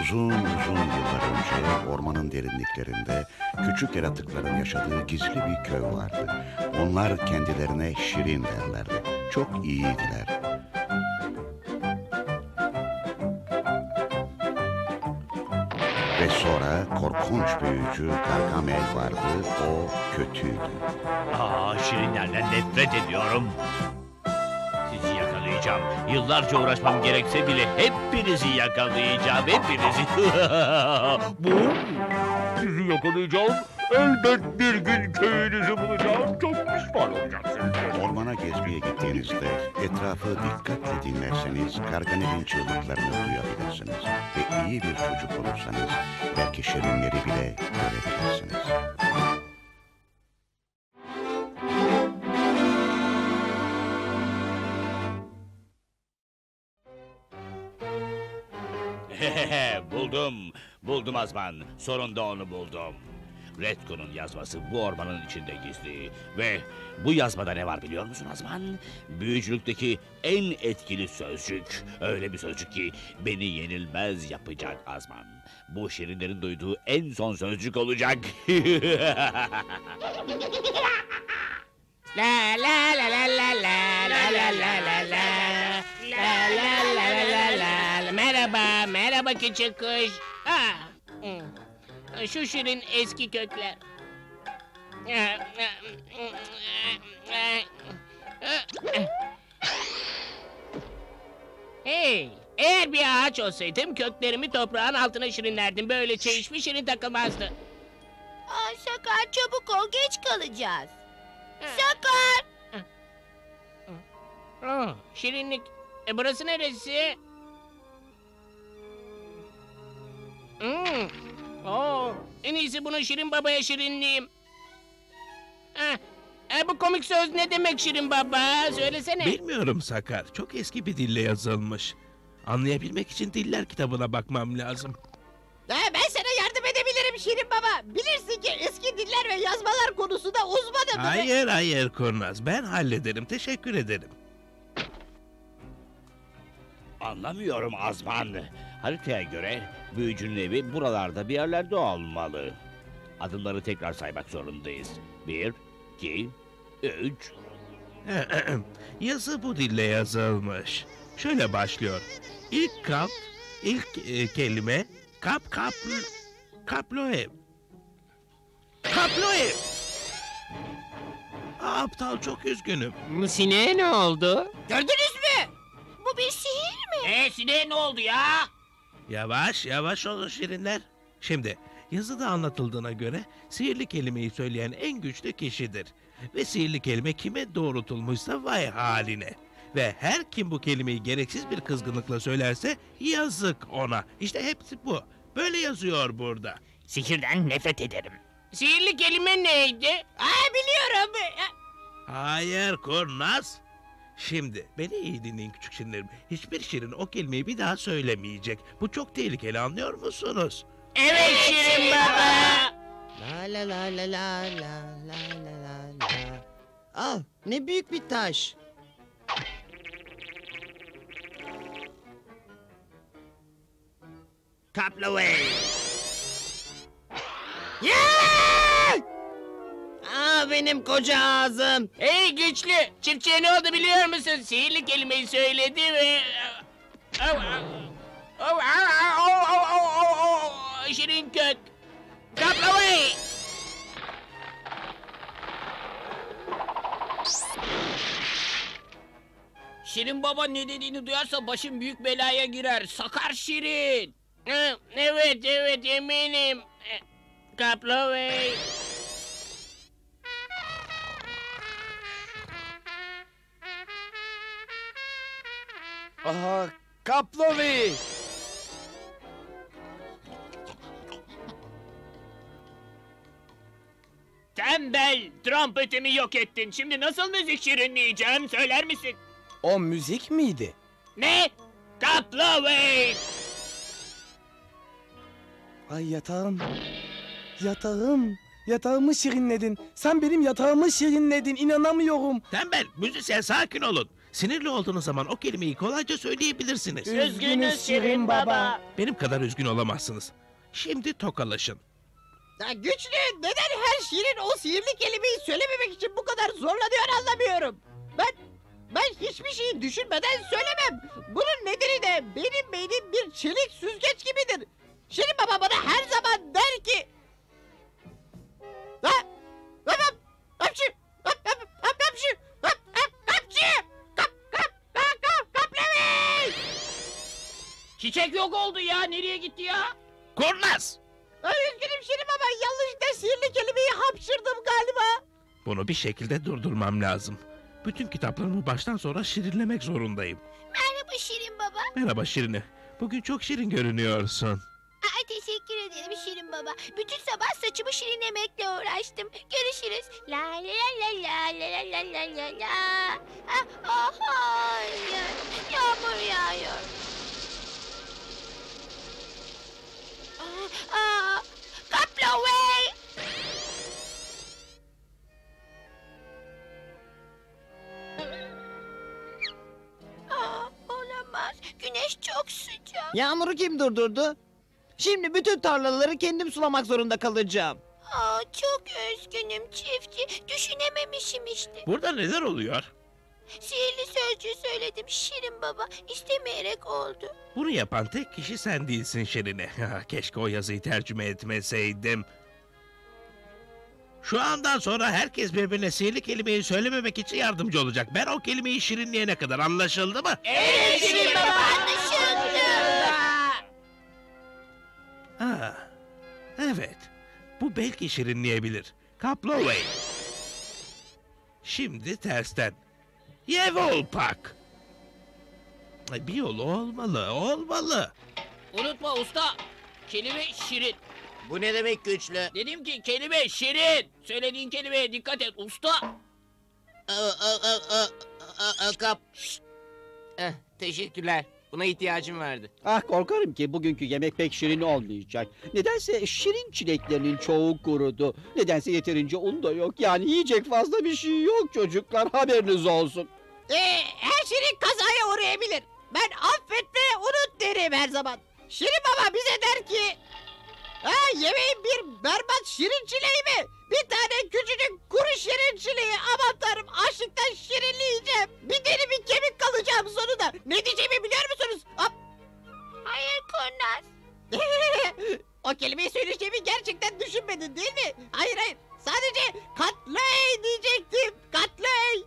Uzun uzun yıllar önce ormanın derinliklerinde küçük yaratıkların yaşadığı gizli bir köy vardı. Onlar kendilerine şirin derlerdi. Çok iyiydiler. Ve sonra korkunç büyücü Gargamel vardı, o kötüydü. Şirinlerden nefret ediyorum. Sizi yakalayacağım. Yıllarca uğraşmam gerekse bile hepinizi yakalayacağım, hepinizi. Sizi yakalayacağım. Elbet bir gün köyünüzü bulacağım. Çok pişman olacaksınız. Ormana gezmeye gittiğinizde etrafı dikkatle dinlerseniz Gargamel'in çığlıklarını duyabilirsiniz. Ve iyi bir çocuk olursanız belki şirinleri bile görebilirsiniz. Buldum Azman. Sonunda onu buldum. Redco'nun yazması bu ormanın içinde gizli. Ve bu yazmada ne var biliyor musun Azman? Büyücülükteki en etkili sözcük. Öyle bir sözcük ki beni yenilmez yapacak Azman. Bu şirinlerin duyduğu en son sözcük olacak. La la la la la la la la la la la la la la la. Merhaba, merhaba küçük kuş. Şu şirin eski kökler. Hey, eğer bir ağaç olsaydım köklerimi toprağın altına şirinlerdim. Böyle hiçbir şirin takılmazdı. Sakar çabuk ol, geç kalacağız. Sakar! Şirinlik, burası neresi? En iyisi bunu Şirin Baba'ya şirinleyeyim. Bu komik söz ne demek Şirin Baba? Söylesene. Bilmiyorum Sakar. Çok eski bir dille yazılmış. Anlayabilmek için diller kitabına bakmam lazım. Ben sana yardım edebilirim Şirin Baba. Bilirsin ki eski diller ve yazmalar konusunda uzmanım. Hayır Kurnaz. Ben hallederim. Teşekkür ederim. Anlamıyorum Azman. Haritaya göre büyücünün evi buralarda bir yerlerde olmalı. Adımları tekrar saymak zorundayız. 1, 2, 3. Yazı bu dille yazılmış. Şöyle başlıyor. İlk kelime kaploev. Kaploev. Aptal, çok üzgünüm. Sineğe ne oldu? Gördünüz mü? Bu bir sihir mi? Sineğe ne oldu ya? Yavaş olun şirinler. Şimdi yazıda anlatıldığına göre sihirli kelimeyi söyleyen en güçlü kişidir. Ve sihirli kelime kime doğrultulmuşsa vay haline. Ve her kim bu kelimeyi gereksiz bir kızgınlıkla söylerse yazık ona. İşte hepsi bu. Böyle yazıyor burada. Sihirden nefret ederim. Sihirli kelime neydi? Biliyorum. Hayır Kurnaz. Şimdi beni iyi dinleyin küçük şirinlerim. Hiçbir şirin o kelimeyi bir daha söylemeyecek. Bu çok tehlikeli, anlıyor musunuz? Evet Şirin Baba. La la la la la la la la. Al, ne büyük bir taş. Kaplavay. Benim koca ağzım. Hey güçlü, çiftçiye ne oldu biliyor musun? Sihirli kelimeyi söyledi ve... Şirin kök. Kaplavay. Şirin Baba ne dediğini duyarsa başım büyük belaya girer. Sakar Şirin. Evet eminim. Kaplavay. Kaplovi! Tembel! Trompetimi yok ettin. Şimdi nasıl müzik şirinleyeceğim? Söyler misin? O müzik miydi? Ne? Kaplovi! Ay yatağım. Yatağımı şirinledin. Sen benim yatağımı şirinledin. İnanamıyorum. Tembel! Müzisyen sakin olun. Sinirli olduğunuz zaman o kelimeyi kolayca söyleyebilirsiniz. Üzgünüz Şirin Baba. Benim kadar üzgün olamazsınız. Şimdi tokalaşın. Ya güçlü, neden her Şirin o sihirli kelimeyi söylememek için bu kadar zorlanıyor anlamıyorum. Ben hiçbir şeyi düşünmeden söylemem. Bunun nedeni de benim beynim bir çelik süzgeç gibidir. Şirin Baba bana her zaman der ki... Çiçek yok oldu ya, nereye gitti ya? Kurnaz! Üzgünüm Şirin Baba, yanlışlıkla sihirli kelimeyi hapşırdım galiba. Bunu bir şekilde durdurmam lazım. Bütün kitaplarımı baştan sonra şirinlemek zorundayım. Merhaba Şirin Baba. Merhaba Şirine. Bugün çok şirin görünüyorsun. Teşekkür ederim Şirin Baba. Bütün sabah saçımı şirinlemekle uğraştım. Görüşürüz. La la la la la la la la la. Ah, hayır. Yağmur yağıyor. Kaploway! Olamaz. Güneş çok sıcak. Yağmuru kim durdurdu? Şimdi bütün tarlaları kendim sulamak zorunda kalacağım. Çok üzgünüm çiftçi. Düşünememişim işte. Burada neler oluyor? Sihirli sözcüğü söyledim Şirin Baba. İstemeyerek oldu. Bunu yapan tek kişi sen değilsin Şirine. Keşke o yazıyı tercüme etmeseydim. Şu andan sonra herkes birbirine sihirli kelimeyi söylememek için yardımcı olacak. Ben o kelimeyi şirinleyene kadar, anlaşıldı mı? Evet Şirin Baba, anlaşıldı. Evet. Bu belki şirinleyebilir. Kaploway. Şimdi tersten. Yevolpak. Bir yolu olmalı, olmalı. Unutma usta. Kelime şirin. Bu ne demek güçlü? Dedim ki kelime şirin. Söylediğin kelimeye dikkat et usta. Teşekkürler. Buna ihtiyacım vardı. Ah, korkarım ki bugünkü yemek pek şirin olmayacak. Nedense şirin çileklerinin çoğu kurudu. Nedense yeterince un da yok. Yani yiyecek fazla bir şey yok çocuklar. Haberiniz olsun. Her şirin kazaya uğrayabilir. Ben affet ve unut derim her zaman. Şirin Baba bize der ki... yemeğin bir berbat şirin çileği mi? Bir tane küçücük kuru şirin çileği. Aman tanrım, açlıktan şirinleyeceğim. Bir deri bir kemik kalacağım sonunda. Ne diyeceğimi biliyor musunuz? Hayır Kurnaz. O kelimeyi söyleyeceğimi gerçekten düşünmedin değil mi? Hayır. Sadece katley diyecektim. Katley.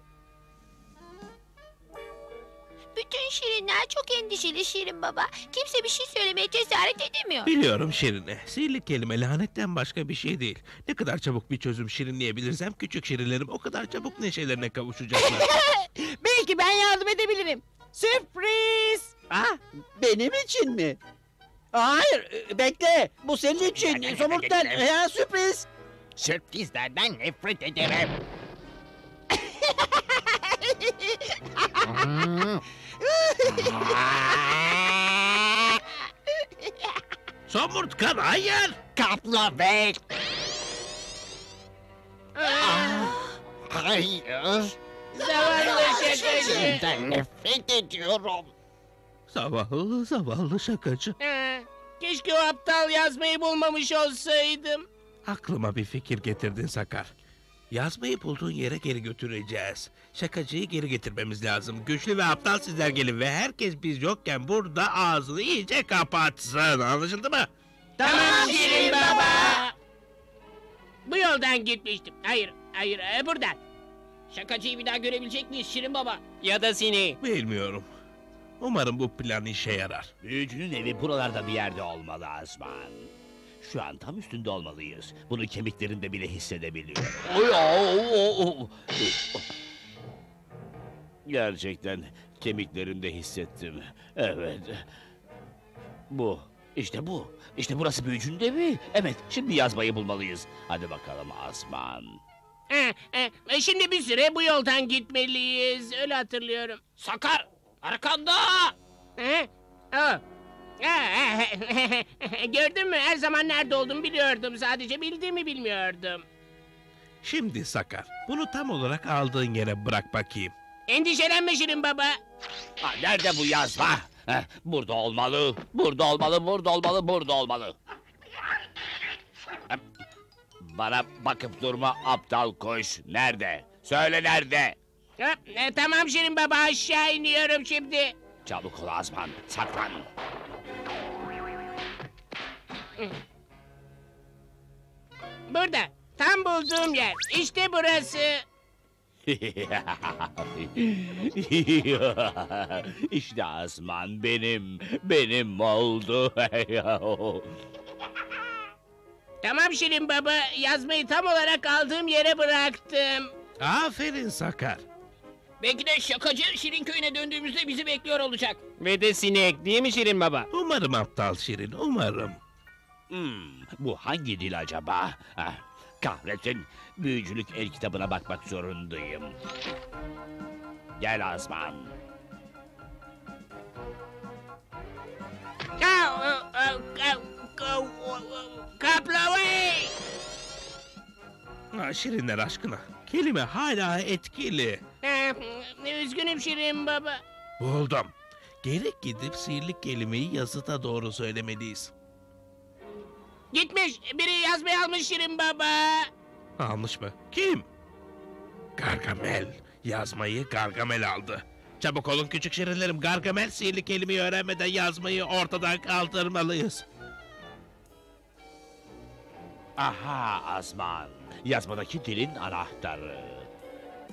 Bütün şirinler çok endişeli Şirin Baba. Kimse bir şey söylemeye cesaret edemiyor. Biliyorum Şirine. Sihirli kelime lanetten başka bir şey değil. Ne kadar çabuk bir çözüm şirinleyebilirsem küçük şirinlerim o kadar çabuk neşelerine kavuşacaklar. Belki ben yardım edebilirim. Sürpriz! Benim için mi? Hayır, bekle. Bu senin için. Somurt'tan sürpriz. Sürprizlerden nefret ederim. Somurtkan, hayır! Kaploway! Hayır! Zavallı şakacı! Ben nefret ediyorum! Zavallı şakacı! Keşke o aptal yazmayı bulmamış olsaydım! Aklıma bir fikir getirdin Sakar. Yazmayı bulduğun yere geri götüreceğiz. Şakacıyı geri getirmemiz lazım. Güçlü ve aptal sizler gelin ve herkes biz yokken burada ağzını iyice kapatsın. Anlaşıldı mı? Tamam Şirin Baba. Bu yoldan gitmiştim. Hayır, buradan. Şakacıyı bir daha görebilecek miyiz Şirin Baba? Ya da seni? Bilmiyorum. Umarım bu plan işe yarar. Büyücünün evi buralarda bir yerde olmalı Azman. Şu an tam üstünde olmalıyız. Bunu kemiklerinde bile hissedebiliyorum. Gerçekten kemiklerimde hissettim. Evet. Bu. İşte burası büyücünün evi. Evet, şimdi yazmayı bulmalıyız. Hadi bakalım Azman. Şimdi bir süre bu yoldan gitmeliyiz. Öyle hatırlıyorum. Sakar, arkanda! Gördün mü? Her zaman nerede olduğumu biliyordum. Sadece bildiğimi bilmiyordum. Şimdi Sakar, bunu tam olarak aldığın yere bırak bakayım. Endişelenme Şirin Baba. Ha, nerede bu yazma? Heh, burada olmalı, burada olmalı, burada olmalı, burada olmalı. Bana bakıp durma aptal kuş. Nerede? Söyle nerede? Tamam Şirin Baba, aşağı iniyorum şimdi. Çabuk ol Azman, saklan. Burada, tam bulduğum yer. İşte burası. İşte Azman benim, oldu. Tamam Şirin Baba, yazmayı tam olarak aldığım yere bıraktım. Aferin Sakar. Belki de şakacı Şirin köyüne döndüğümüzde bizi bekliyor olacak. Ve de sinek değil mi Şirin Baba? Umarım aptal Şirin, umarım. Bu hangi dil acaba? Ah, kahretsin, büyücülük el kitabına bakmak zorundayım. Gel Azman. Kaplavay! Şirinler aşkına, kelime hala etkili. Üzgünüm Şirin Baba. Buldum. Geri gidip sihirli kelimeyi yazıta doğru söylemeliyiz. Gitmiş, biri yazmayı almış Şirin Baba. Almış mı? Kim? Gargamel. Yazmayı Gargamel aldı. Çabuk olun küçük şirinlerim, Gargamel sihirli kelimeyi öğrenmeden yazmayı ortadan kaldırmalıyız. Aha Azman, yazmadaki dilin anahtarı.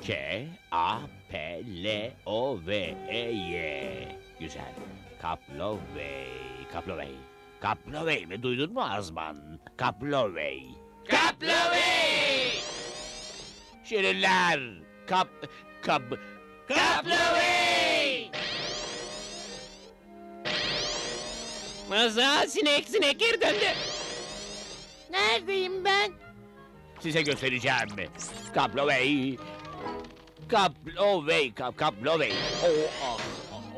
K-A-P-L-O-V-E-Y. Güzel. Kaplovey, Kaplovey. Kaplovey mi? Duydun mu Azman? Kaplovey. Kaplovey! Şirinler! Kaplovey! Maza sinek geri döndü. Neredeyim ben? Size göstereceğim. Kaplovey. Kaplovey. Kaplovey. Oh, oh,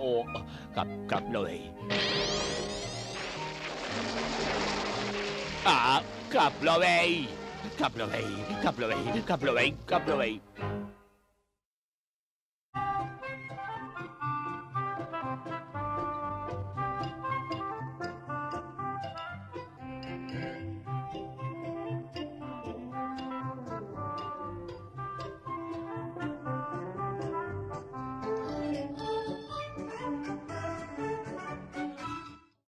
oh. Kaplovey. Kaplovey. Kaplovey. Kaplovey. Kaplovey. Kaplovey.